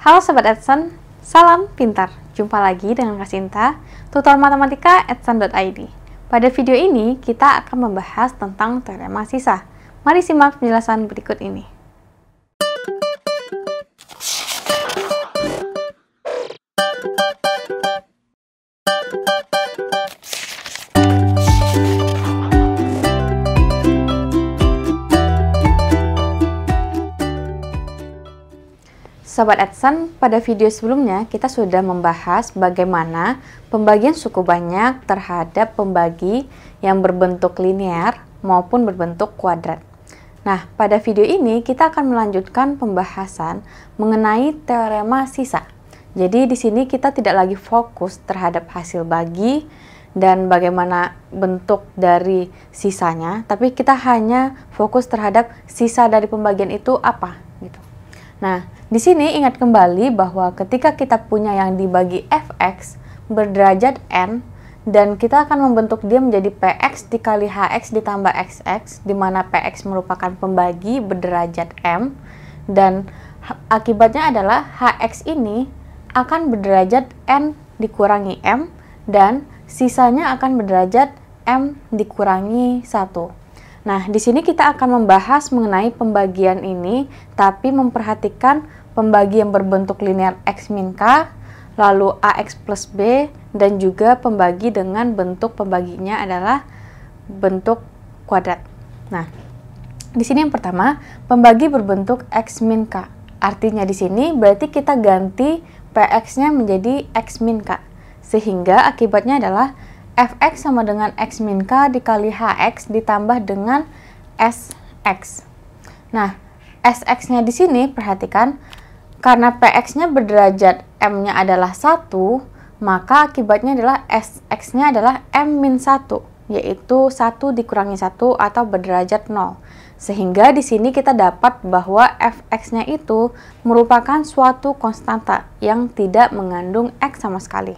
Halo Sobat Edcent, salam pintar. Jumpa lagi dengan Kasinta, tutor matematika edcent.id. Pada video ini, kita akan membahas tentang teorema sisa. Mari simak penjelasan berikut ini. Sobat Edcent, pada video sebelumnya kita sudah membahas bagaimana pembagian suku banyak terhadap pembagi yang berbentuk linear maupun berbentuk kuadrat. Nah, pada video ini kita akan melanjutkan pembahasan mengenai teorema sisa. Jadi di sini kita tidak lagi fokus terhadap hasil bagi dan bagaimana bentuk dari sisanya, tapi kita hanya fokus terhadap sisa dari pembagian itu apa gitu. Nah, di sini ingat kembali bahwa ketika kita punya yang dibagi fx berderajat n dan kita akan membentuk dia menjadi px dikali hx ditambah xx, di mana px merupakan pembagi berderajat m dan akibatnya adalah hx ini akan berderajat n dikurangi m dan sisanya akan berderajat m dikurangi 1. Nah, di sini kita akan membahas mengenai pembagian ini, tapi memperhatikan pembagi yang berbentuk linear X min K, lalu AX plus B, dan juga pembagi dengan bentuk pembaginya adalah bentuk kuadrat. Nah, di sini yang pertama, pembagi berbentuk X min K. Artinya di sini berarti kita ganti PX-nya menjadi X min K, sehingga akibatnya adalah fx sama dengan x min k dikali hx ditambah dengan sx. Nah, sx-nya di sini perhatikan karena px-nya berderajat m-nya adalah 1, maka akibatnya adalah sx-nya adalah m min 1, yaitu 1 dikurangi 1 atau berderajat 0. Sehingga di sini kita dapat bahwa fx-nya itu merupakan suatu konstanta yang tidak mengandung x sama sekali.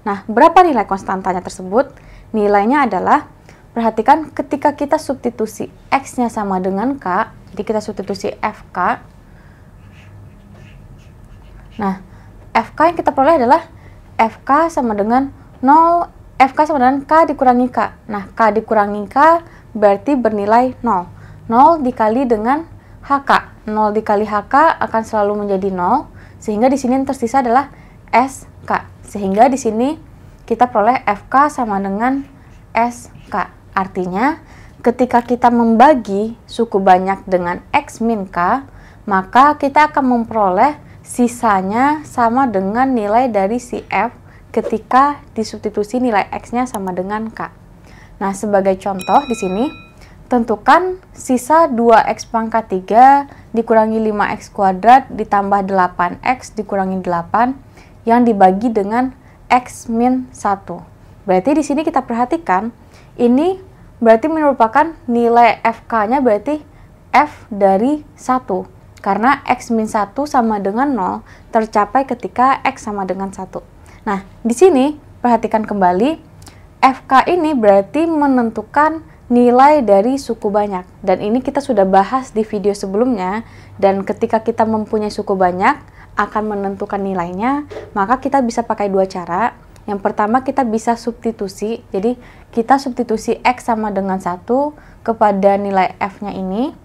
Nah, berapa nilai konstantanya tersebut? Nilainya adalah, perhatikan ketika kita substitusi X-nya sama dengan K, jadi kita substitusi FK. Nah, FK yang kita peroleh adalah FK sama dengan 0, FK sama dengan K dikurangi K. Nah, K dikurangi K berarti bernilai 0. 0 dikali dengan HK. 0 dikali HK akan selalu menjadi 0, sehingga di sini yang tersisa adalah SK. Sehingga di sini kita peroleh FK sama dengan SK. Artinya, ketika kita membagi suku banyak dengan X min K, maka kita akan memperoleh sisanya sama dengan nilai dari si F ketika disubstitusi nilai X-nya sama dengan K. Nah, sebagai contoh di sini, tentukan sisa 2X pangkat 3 dikurangi 5X kuadrat ditambah 8X dikurangi 8 yang dibagi dengan X min 1. Berarti di sini kita perhatikan, ini berarti merupakan nilai FK-nya berarti F dari 1. Karena X min 1 sama dengan 0 tercapai ketika X sama dengan 1. Nah, di sini perhatikan kembali, FK ini berarti menentukan nilai dari suku banyak. Dan ini kita sudah bahas di video sebelumnya, dan ketika kita mempunyai suku banyak, akan menentukan nilainya, maka kita bisa pakai dua cara. Yang pertama, kita bisa substitusi, jadi kita substitusi X sama dengan 1 kepada nilai F-nya ini.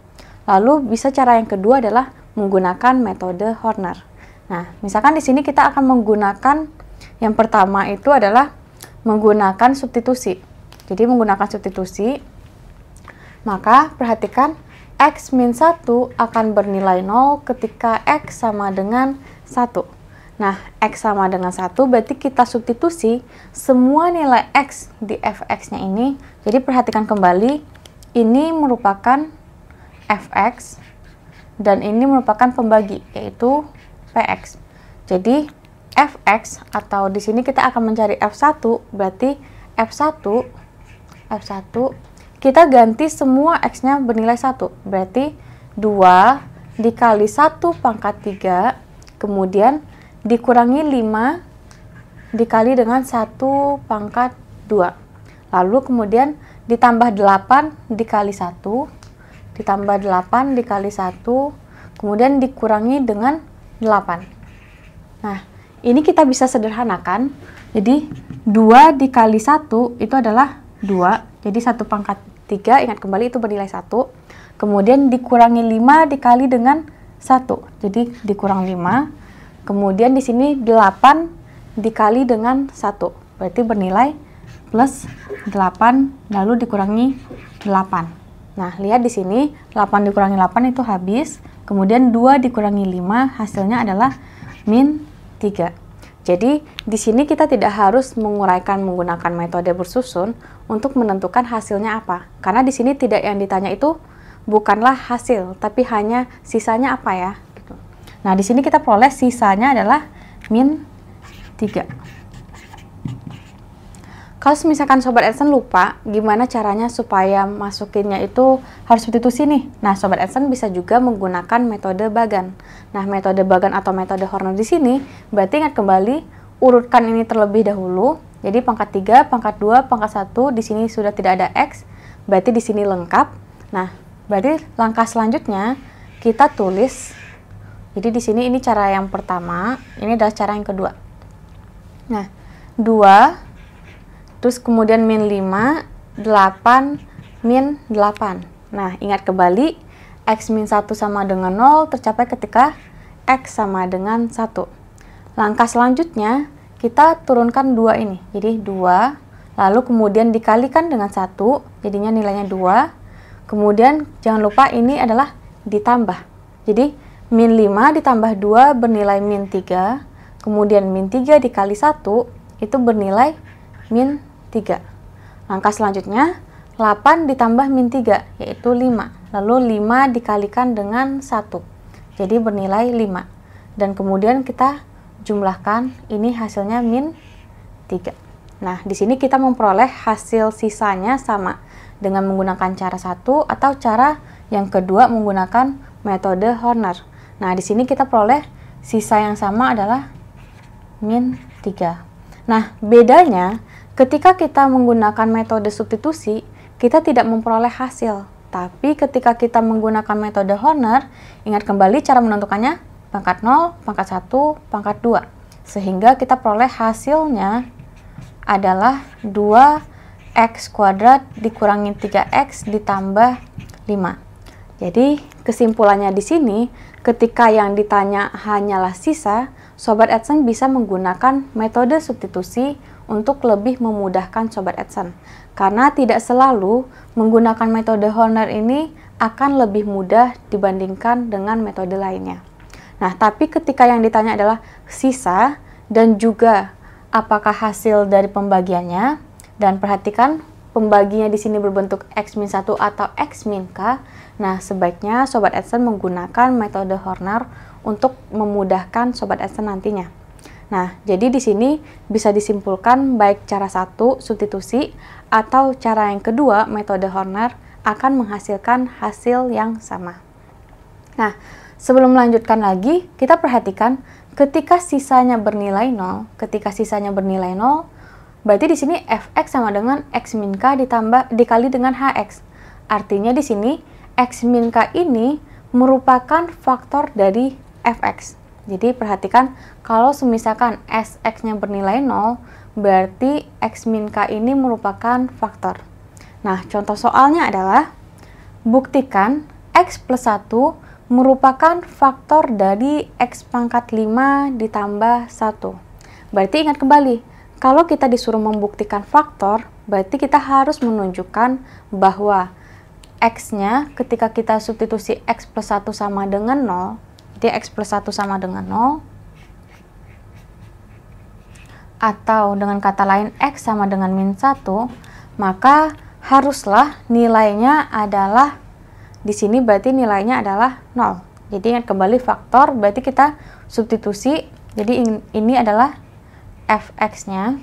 Lalu bisa cara yang kedua adalah menggunakan metode Horner. Nah, misalkan di sini kita akan menggunakan yang pertama itu adalah menggunakan substitusi. Jadi menggunakan substitusi, maka perhatikan X min 1 akan bernilai 0 ketika X sama dengan 1. Nah, X sama dengan 1 berarti kita substitusi semua nilai X di Fx-nya ini. Jadi perhatikan kembali, ini merupakan Fx dan ini merupakan pembagi, yaitu Px. Jadi Fx, atau di sini kita akan mencari F1, berarti F1 kita ganti semua X-nya bernilai 1, berarti 2 dikali 1 pangkat 3, kemudian dikurangi 5 dikali dengan 1 pangkat 2. Lalu kemudian ditambah 8 dikali 1, ditambah 8 dikali 1, kemudian dikurangi dengan 8. Nah, ini kita bisa sederhanakan. Jadi 2 dikali 1 itu adalah 2. Jadi 1 pangkat 3, ingat kembali itu bernilai 1. Kemudian dikurangi 5 dikali dengan 1. Jadi dikurang 5. Kemudian di sini 8 dikali dengan 1. Berarti bernilai plus 8 lalu dikurangi 8. Nah, lihat di sini 8 dikurangi 8 itu habis. Kemudian 2 dikurangi 5 hasilnya adalah min 3. Jadi, di sini kita tidak harus menguraikan menggunakan metode bersusun untuk menentukan hasilnya apa. Karena di sini tidak yang ditanya itu bukanlah hasil, tapi hanya sisanya apa ya. Gitu. Nah, di sini kita peroleh sisanya adalah min 3. Kalau misalkan Sobat Edcent lupa gimana caranya supaya masukinnya itu harus substitusi nih. Nah, Sobat Edcent bisa juga menggunakan metode bagan. Nah, metode bagan atau metode Horner di sini berarti ingat kembali urutkan ini terlebih dahulu. Jadi pangkat 3, pangkat 2, pangkat 1 di sini sudah tidak ada X, berarti di sini lengkap. Nah, berarti langkah selanjutnya kita tulis. Jadi di sini ini cara yang pertama, ini adalah cara yang kedua. Nah, 2 terus kemudian min 5, 8 min 8. Nah, ingat kembali X min 1 sama dengan 0 tercapai ketika X sama dengan 1. Langkah selanjutnya kita turunkan 2 ini. Jadi 2 lalu kemudian dikalikan dengan 1 jadinya nilainya 2. Kemudian jangan lupa ini adalah ditambah. Jadi min 5 ditambah 2 bernilai min 3. Kemudian min 3 dikali 1 itu bernilai min 3. Langkah selanjutnya 8 ditambah min 3 yaitu 5. Lalu 5 dikalikan dengan 1. Jadi bernilai 5. Dan kemudian kita jumlahkan, ini hasilnya min 3. Nah, di sini kita memperoleh hasil sisanya sama dengan menggunakan cara 1 atau cara yang kedua menggunakan metode Horner. Nah, di sini kita peroleh sisa yang sama adalah min 3. Nah, bedanya ketika kita menggunakan metode substitusi, kita tidak memperoleh hasil. Tapi ketika kita menggunakan metode Horner, ingat kembali cara menentukannya pangkat 0, pangkat 1, pangkat 2. Sehingga kita peroleh hasilnya adalah 2x kuadrat dikurangi 3x ditambah 5. Jadi kesimpulannya di sini, ketika yang ditanya hanyalah sisa, Sobat Edcent bisa menggunakan metode substitusi untuk lebih memudahkan Sobat Edcent. Karena tidak selalu menggunakan metode Horner ini akan lebih mudah dibandingkan dengan metode lainnya. Nah, tapi ketika yang ditanya adalah sisa dan juga apakah hasil dari pembagiannya, dan perhatikan pembaginya di sini berbentuk X-1 atau X-K, nah sebaiknya Sobat Edcent menggunakan metode Horner untuk memudahkan Sobat Edcent nantinya. Nah, jadi di sini bisa disimpulkan baik cara 1 substitusi atau cara yang kedua metode Horner akan menghasilkan hasil yang sama. Nah, sebelum melanjutkan lagi, kita perhatikan ketika sisanya bernilai 0, berarti di sini fx sama dengan x min k dikali dengan hx. Artinya di sini x min k ini merupakan faktor dari fx. Jadi perhatikan kalau semisalkan Sx-nya bernilai 0, berarti X min K ini merupakan faktor. Nah, contoh soalnya adalah buktikan X plus 1 merupakan faktor dari X pangkat 5 ditambah 1. Berarti ingat kembali, kalau kita disuruh membuktikan faktor, berarti kita harus menunjukkan bahwa X-nya ketika kita substitusi X plus 1 sama dengan 0, jadi X plus 1 sama dengan 0, atau dengan kata lain X sama dengan min 1, maka haruslah nilainya adalah, di sini berarti nilainya adalah 0. Jadi ingat kembali faktor, berarti kita substitusi, jadi ini adalah fx-nya.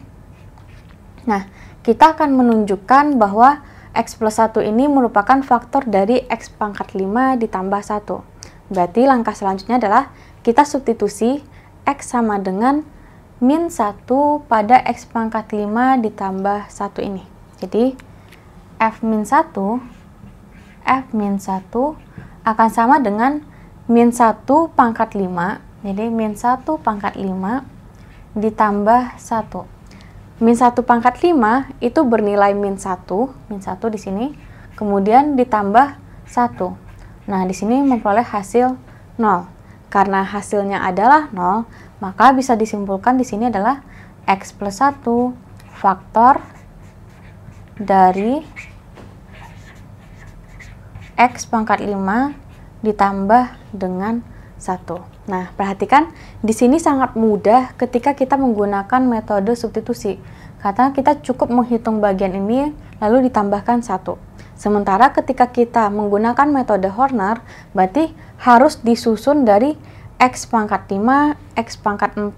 Nah, kita akan menunjukkan bahwa X plus 1 ini merupakan faktor dari X pangkat 5 ditambah 1. Berarti langkah selanjutnya adalah kita substitusi X sama dengan min 1 pada X pangkat 5 ditambah 1 ini. Jadi F min 1 akan sama dengan min 1 pangkat 5 Jadi min 1 pangkat 5 ditambah 1. Min 1 pangkat 5 itu bernilai min 1. Min 1 di sini. Kemudian ditambah 1. Nah, di sini memperoleh hasil 0. Karena hasilnya adalah 0, maka bisa disimpulkan di sini adalah X plus 1 faktor dari X pangkat 5 ditambah dengan 1. Nah, perhatikan di sini sangat mudah ketika kita menggunakan metode substitusi. Karena kita cukup menghitung bagian ini lalu ditambahkan 1. Sementara ketika kita menggunakan metode Horner, berarti harus disusun dari X pangkat 5, X pangkat 4,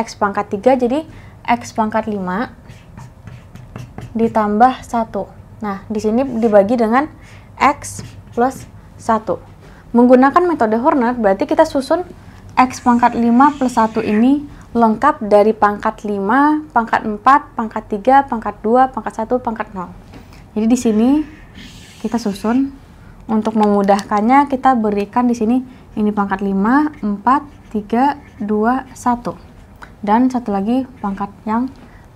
X pangkat 3, jadi X pangkat 5 ditambah 1. Nah, di sini dibagi dengan X plus 1. Menggunakan metode Horner berarti kita susun X pangkat 5 plus 1 ini lengkap dari pangkat 5, pangkat 4, pangkat 3, pangkat 2, pangkat 1, pangkat 0. Jadi di sini kita susun. Untuk memudahkannya kita berikan di sini ini pangkat 5, 4, 3, 2, 1. Dan satu lagi pangkat yang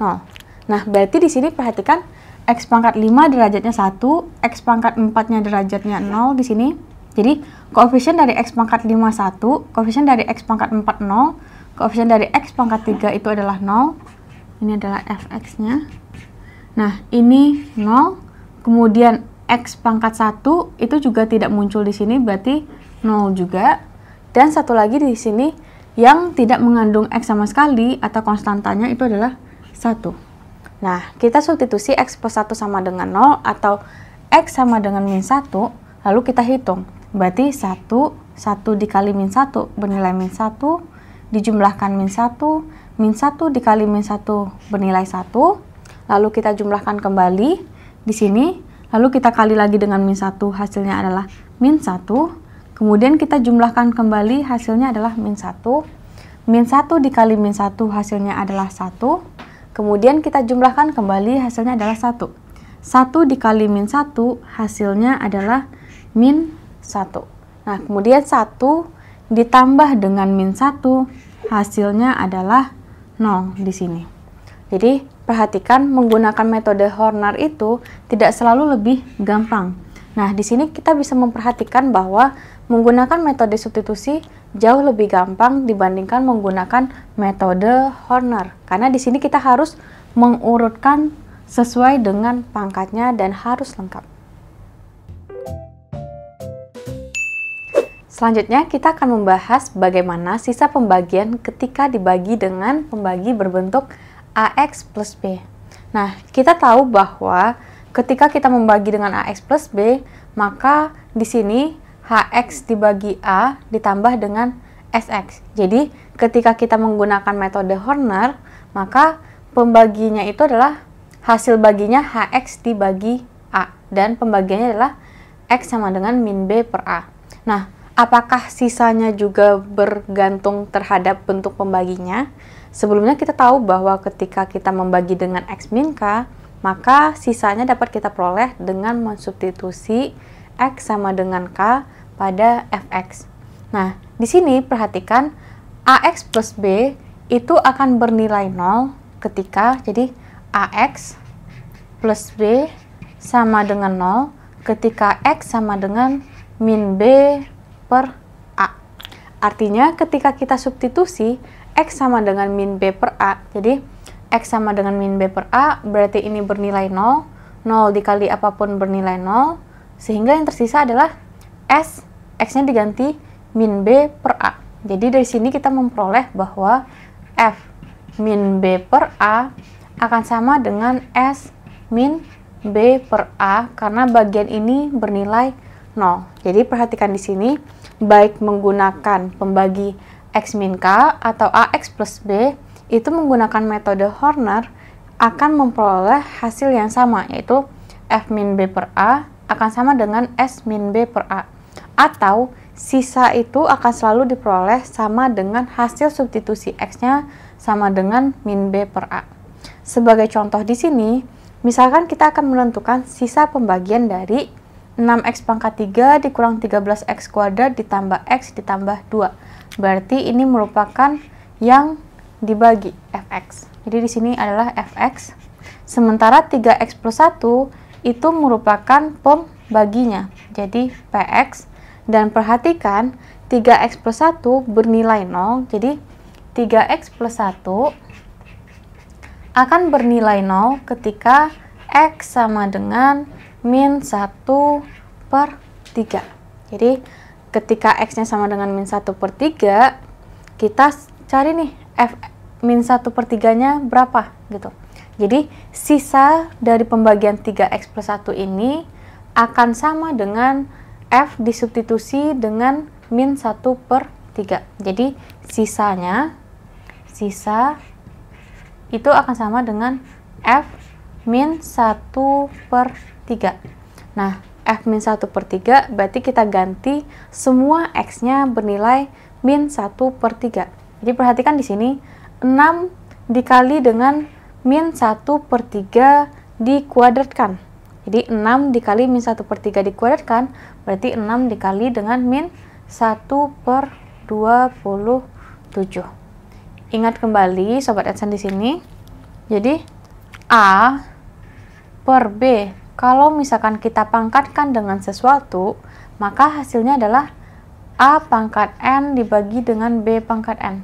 0. Nah, berarti di sini perhatikan X pangkat 5 derajatnya 1, X pangkat 4-nya derajatnya 0 di sini. Jadi, koefisien dari X pangkat 5, 1, koefisien dari X pangkat 4, 0, koefisien dari X pangkat 3 itu adalah 0, ini adalah fx-nya. Nah, ini 0, kemudian X pangkat 1 itu juga tidak muncul di sini, berarti 0 juga. Dan satu lagi di sini, yang tidak mengandung X sama sekali, atau konstantanya itu adalah 1. Nah, kita substitusi X plus 1 sama dengan 0, atau X sama dengan min 1, lalu kita hitung. Berarti 1, 1 dikali min 1 bernilai min 1, dijumlahkan min 1, min 1 dikali min 1 bernilai 1, lalu kita jumlahkan kembali di sini, lalu kita kali lagi dengan min 1, hasilnya adalah min 1, kemudian kita jumlahkan kembali, hasilnya adalah min 1, min 1 dikali min 1 hasilnya adalah 1, kemudian kita jumlahkan kembali, hasilnya adalah 1, 1 dikali min 1 hasilnya adalah min 1. Nah, kemudian 1 ditambah dengan min 1 hasilnya adalah 0 di sini. Jadi, perhatikan menggunakan metode Horner itu tidak selalu lebih gampang. Nah, di sini kita bisa memperhatikan bahwa menggunakan metode substitusi jauh lebih gampang dibandingkan menggunakan metode Horner. Karena di sini kita harus mengurutkan sesuai dengan pangkatnya dan harus lengkap. Selanjutnya, kita akan membahas bagaimana sisa pembagian ketika dibagi dengan pembagi berbentuk AX plus B. Nah, kita tahu bahwa ketika kita membagi dengan AX plus B, maka di sini HX dibagi A ditambah dengan SX. Jadi, ketika kita menggunakan metode Horner, maka pembaginya itu adalah hasil baginya HX dibagi A. Dan pembagiannya adalah X sama dengan min B per A. Nah, apakah sisanya juga bergantung terhadap bentuk pembaginya? Sebelumnya kita tahu bahwa ketika kita membagi dengan X min K, maka sisanya dapat kita peroleh dengan mensubstitusi X sama dengan K pada Fx. Nah, di sini perhatikan AX plus B itu akan bernilai 0 ketika, jadi AX plus B sama dengan 0 ketika X sama dengan min B per A. Artinya ketika kita substitusi X sama dengan min B per A, jadi X sama dengan min B per A berarti ini bernilai 0, 0 dikali apapun bernilai 0, sehingga yang tersisa adalah S, X-nya diganti min B per A. Jadi dari sini kita memperoleh bahwa F min B per A akan sama dengan S min B per A karena bagian ini bernilai 0. Jadi perhatikan di sini, baik menggunakan pembagi X min K atau AX plus B, itu menggunakan metode Horner akan memperoleh hasil yang sama, yaitu F min B per A akan sama dengan S min B per A. Atau sisa itu akan selalu diperoleh sama dengan hasil substitusi X-nya sama dengan min B per A. Sebagai contoh di sini, misalkan kita akan menentukan sisa pembagian dari 6x pangkat 3 dikurang 13x kuadrat ditambah x ditambah 2. Berarti ini merupakan yang dibagi, fx. Jadi di sini adalah fx. Sementara 3x plus 1 itu merupakan pembaginya. Jadi px. Dan perhatikan 3x plus 1 bernilai 0. Jadi 3x plus 1 akan bernilai 0 ketika x sama dengan -1/3. Jadi ketika x-nya sama dengan -1/3, kita cari nih f -1/3-nya berapa gitu. Jadi sisa dari pembagian 3x plus 1 ini akan sama dengan f disubstitusi dengan -1/3. Jadi sisa itu akan sama dengan f -1/3. Nah, f -1/3 berarti kita ganti semua x-nya bernilai -1/3. Jadi perhatikan di sini 6 dikali dengan -1/3 dikuadratkan. Jadi 6 dikali -1/3 dikuadratkan berarti 6 dikali dengan -1/27. Ingat kembali sobat Edcent di sini. Jadi a per b, kalau misalkan kita pangkatkan dengan sesuatu, maka hasilnya adalah a pangkat n dibagi dengan b pangkat n.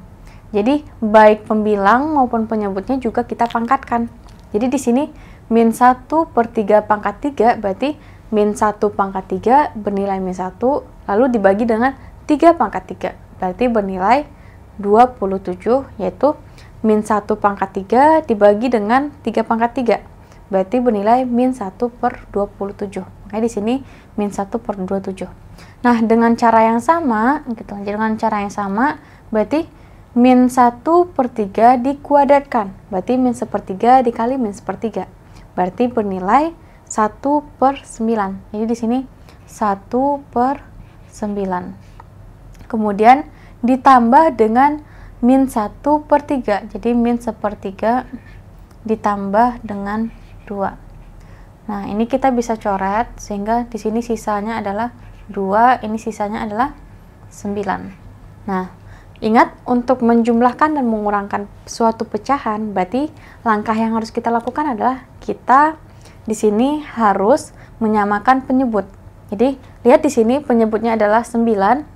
Jadi baik pembilang maupun penyebutnya juga kita pangkatkan. Jadi di sini -1/3 pangkat 3 berarti -1 pangkat 3 bernilai -1 lalu dibagi dengan 3 pangkat 3 berarti bernilai 27, yaitu -1 pangkat 3 dibagi dengan 3 pangkat 3. Berarti bernilai -1/27. Makanya di sini -1/27. Nah, dengan cara yang sama, gitu. Dengan cara yang sama, berarti -1/3 dikuadratkan. Berarti -1/3 dikali -1/3. Berarti bernilai 1/9. Jadi di sini 1/9. Kemudian ditambah dengan -1/3. Jadi -1/3 ditambah dengan 2. Nah, ini kita bisa coret sehingga di sini sisanya adalah 2, ini sisanya adalah 9. Nah, ingat untuk menjumlahkan dan mengurangkan suatu pecahan, berarti langkah yang harus kita lakukan adalah kita di sini harus menyamakan penyebut. Jadi, lihat di sini penyebutnya adalah 9,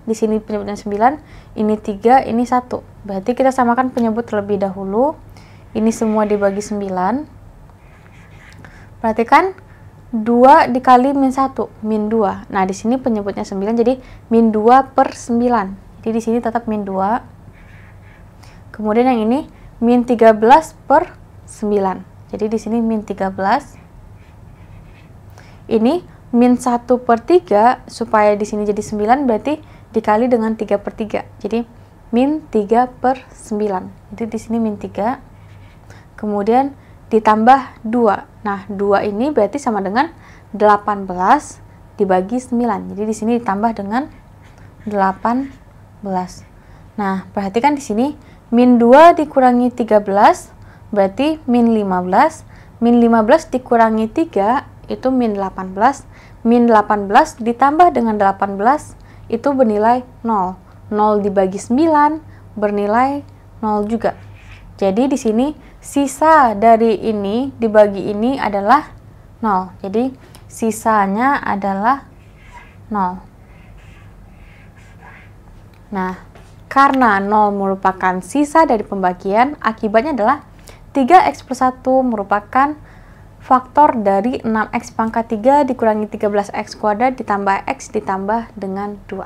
di sini penyebutnya 9, ini 3, ini 1. Berarti kita samakan penyebut terlebih dahulu. Ini semua dibagi 9. Perhatikan 2 dikali -1, -2. Nah, di sini penyebutnya 9 jadi -2/9. Jadi di sini tetap -2. Kemudian yang ini -13/9. Jadi di sini -13. Ini -1/3 supaya di sini jadi 9 berarti dikali dengan 3/3. Jadi -3/9. Jadi di sini -3. Kemudian ditambah 2. Nah, 2 ini berarti sama dengan 18 dibagi 9. Jadi di sini ditambah dengan 18. Nah, perhatikan di sini -2 dikurangi 13 berarti -15. -15 dikurangi 3 itu -18. -18 ditambah dengan 18 itu bernilai 0. 0 dibagi 9 bernilai 0 juga. Jadi di sini sisa dari ini dibagi ini adalah 0. Jadi sisanya adalah 0. Nah, karena 0 merupakan sisa dari pembagian, akibatnya adalah 3x plus 1 merupakan faktor dari 6x pangkat 3 dikurangi 13x kuadrat ditambah x ditambah dengan 2.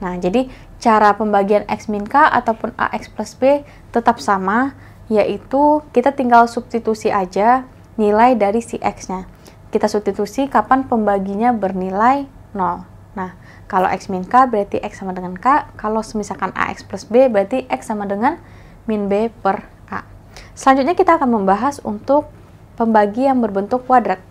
Nah, jadi cara pembagian x min k ataupun ax plus b tetap sama, yaitu kita tinggal substitusi aja nilai dari si x-nya. Kita substitusi kapan pembaginya bernilai 0. Nah, kalau x min k berarti x sama dengan k, kalau misalkan ax plus b berarti x sama dengan -b/a. Selanjutnya kita akan membahas untuk pembagi yang berbentuk kuadrat.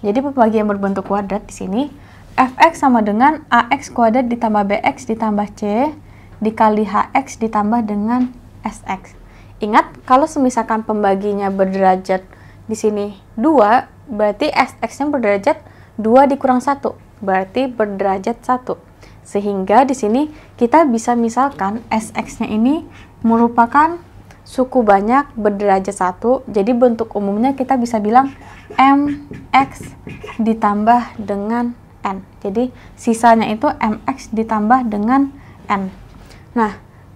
Jadi pembagi yang berbentuk kuadrat di sini fx sama dengan ax kuadrat ditambah bx ditambah c dikali hx ditambah dengan sx. Ingat, kalau misalkan pembaginya berderajat di sini 2, berarti sx-nya berderajat 2 dikurang 1. berarti berderajat 1. Sehingga di sini kita bisa misalkan SX-nya ini merupakan suku banyak berderajat 1, jadi bentuk umumnya kita bisa bilang MX ditambah dengan N. Jadi sisanya itu MX ditambah dengan N. Nah,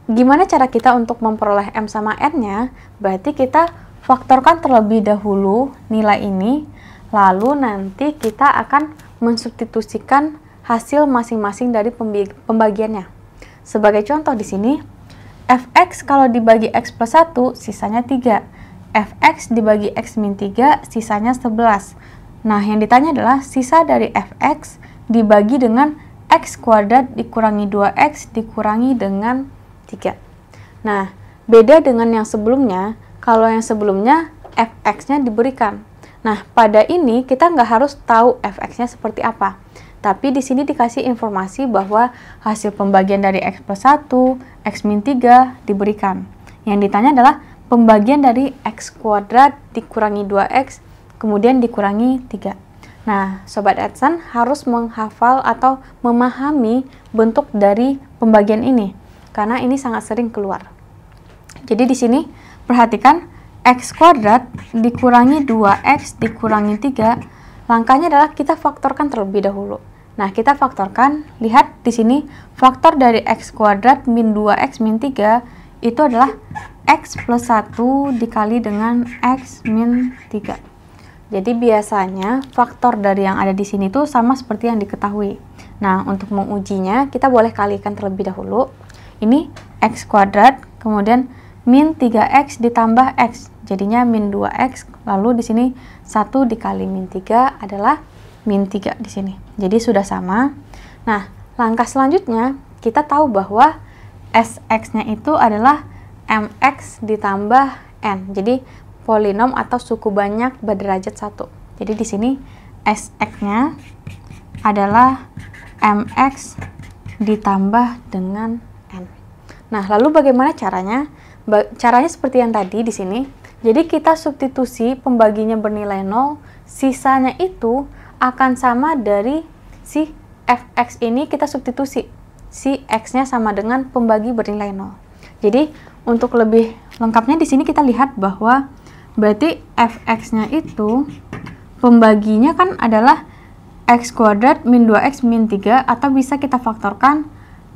gimana cara kita untuk memperoleh M sama N-nya? Berarti kita faktorkan terlebih dahulu nilai ini, lalu nanti kita akan mensubstitusikan hasil masing-masing dari pembagiannya. Sebagai contoh di sini, fx kalau dibagi x plus 1, sisanya 3. Fx dibagi x min 3, sisanya 11. Nah, yang ditanya adalah sisa dari fx dibagi dengan x kuadrat dikurangi 2x dikurangi dengan 3. Nah, beda dengan yang sebelumnya. Kalau yang sebelumnya fx-nya diberikan. Nah, pada ini kita nggak harus tahu fx-nya seperti apa. Tapi di sini dikasih informasi bahwa hasil pembagian dari x plus 1, x min 3 diberikan. Yang ditanya adalah pembagian dari x kuadrat dikurangi 2x, kemudian dikurangi 3. Nah, Sobat Edcent harus menghafal atau memahami bentuk dari pembagian ini. Karena ini sangat sering keluar. Jadi di sini perhatikan x kuadrat dikurangi 2x dikurangi 3. Langkahnya adalah kita faktorkan terlebih dahulu. Nah, kita faktorkan, lihat di sini faktor dari x kuadrat min 2x min 3 itu adalah x plus 1 dikali dengan x min 3. Jadi biasanya faktor dari yang ada di sini itu sama seperti yang diketahui. Nah, untuk mengujinya kita boleh kalikan terlebih dahulu. Ini x kuadrat, kemudian min 3x ditambah x, jadinya min 2x, lalu di sini 1 dikali min 3 adalah min 3 di sini. Jadi sudah sama. Nah, langkah selanjutnya kita tahu bahwa SX-nya itu adalah MX ditambah N. Jadi polinom atau suku banyak berderajat 1. Jadi di sini SX-nya adalah MX ditambah dengan N. Nah, lalu bagaimana caranya? Caranya seperti yang tadi di sini. Jadi kita substitusi pembaginya bernilai 0, sisanya itu akan sama dari si fx ini kita substitusi. Si x-nya sama dengan pembagi bernilai 0. Jadi untuk lebih lengkapnya di sini kita lihat bahwa berarti fx-nya itu pembaginya kan adalah x kuadrat min 2x min 3, atau bisa kita faktorkan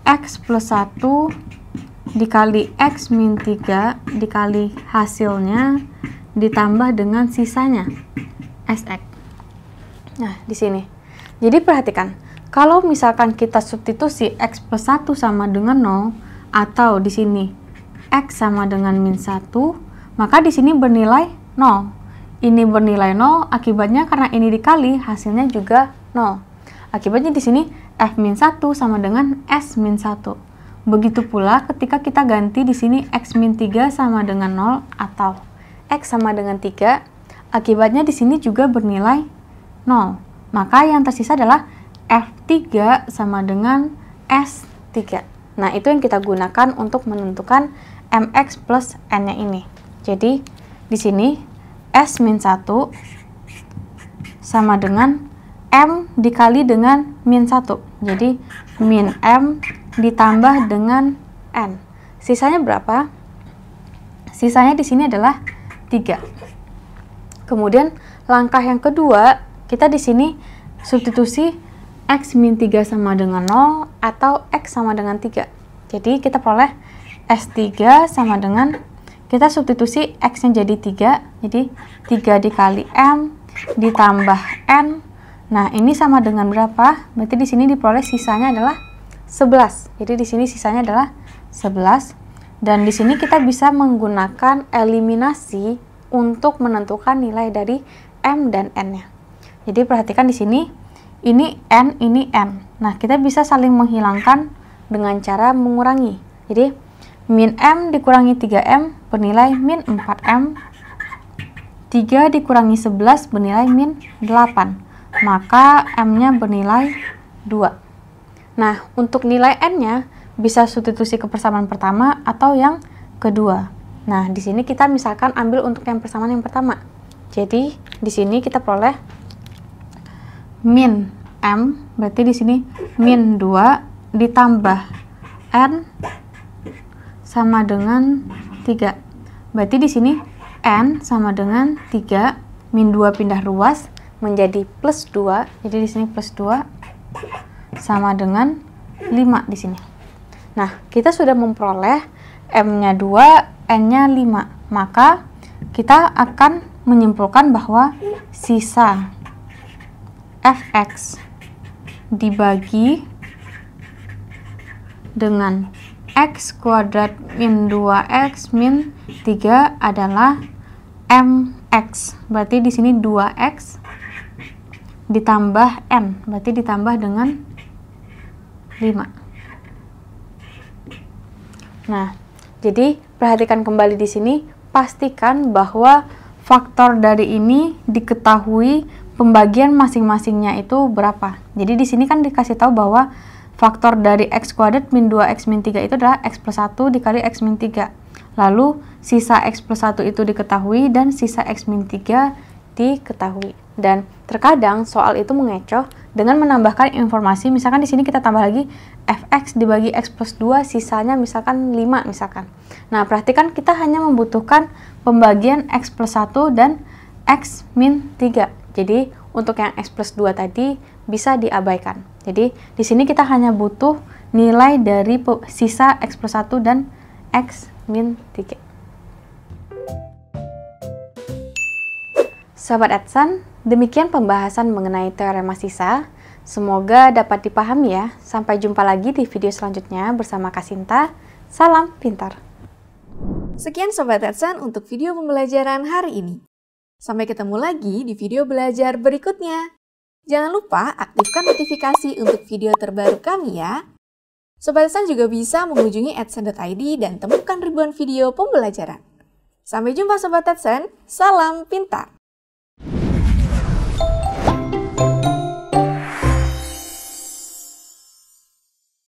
x plus 1 dikali x min 3 dikali hasilnya ditambah dengan sisanya sx. Nah, di sini. Jadi perhatikan, kalau misalkan kita substitusi x plus 1 sama dengan 0, atau di sini x sama dengan min 1, maka di sini bernilai 0. Ini bernilai 0, akibatnya karena ini dikali hasilnya juga 0. Akibatnya di sini f min 1 sama dengan s min 1. Begitu pula ketika kita ganti di sini x min 3 sama dengan 0 atau x sama dengan 3, akibatnya di sini juga bernilai 0. Maka yang tersisa adalah f3 sama dengan s3. Nah, itu yang kita gunakan untuk menentukan mx plus n-nya ini. Jadi, di sini s min 1 sama dengan m dikali dengan min 1. Jadi, min m ditambah dengan n. Sisanya berapa? Sisanya di sini adalah 3. Kemudian langkah yang kedua, kita di sini substitusi x min 3 sama dengan 0 atau x sama dengan 3. Jadi kita peroleh S3 sama dengan, kita substitusi x-nya jadi 3. Jadi 3 dikali m ditambah n. Nah, ini sama dengan berapa? Berarti di sini diperoleh sisanya adalah 11. Jadi di sini sisanya adalah 11, dan di sini kita bisa menggunakan eliminasi untuk menentukan nilai dari m dan n-nya. Jadi perhatikan di sini, ini n, ini n. Nah, kita bisa saling menghilangkan dengan cara mengurangi. Jadi min m dikurangi 3m bernilai min 4m, 3 dikurangi 11 bernilai min 8, maka m-nya bernilai 2. Nah, untuk nilai n-nya bisa substitusi ke persamaan pertama atau yang kedua. Nah, di sini kita misalkan ambil untuk yang persamaan yang pertama. Jadi, di sini kita peroleh min M, berarti di sini min 2 ditambah N sama dengan 3. Berarti di sini N sama dengan 3, min 2 pindah ruas menjadi plus 2. Jadi di sini plus 2 sama dengan 5 di sini. Nah, kita sudah memperoleh M-nya 2, N-nya 5. Maka kita akan menyimpulkan bahwa sisa Fx dibagi dengan X kuadrat min 2X min 3 adalah Mx. Berarti di sini 2X ditambah N. Berarti ditambah dengan 5. Nah, jadi perhatikan kembali di sini. Pastikan bahwa faktor dari ini diketahui pembagian masing-masingnya itu berapa. Jadi di sini kan dikasih tahu bahwa faktor dari x kuadrat min 2x min 3 itu adalah x plus 1 dikali x min 3. Lalu sisa x plus 1 itu diketahui dan sisa x min 3 diketahui. Dan terkadang soal itu mengecoh dengan menambahkan informasi. Misalkan di sini kita tambah lagi fx dibagi x plus 2 sisanya misalkan 5 misalkan. Nah, perhatikan kita hanya membutuhkan pembagian x plus 1 dan x min 3. Jadi, untuk yang x plus 2 tadi bisa diabaikan. Jadi, di sini kita hanya butuh nilai dari sisa x plus 1 dan x min 3. Sahabat Edcent, demikian pembahasan mengenai teorema sisa. Semoga dapat dipahami ya. Sampai jumpa lagi di video selanjutnya bersama Kasinta. Salam pintar! Sekian Sobat Edcent untuk video pembelajaran hari ini. Sampai ketemu lagi di video belajar berikutnya. Jangan lupa aktifkan notifikasi untuk video terbaru kami ya. Sobat Edcent juga bisa mengunjungi edcent.id dan temukan ribuan video pembelajaran. Sampai jumpa Sobat Edcent, salam pintar!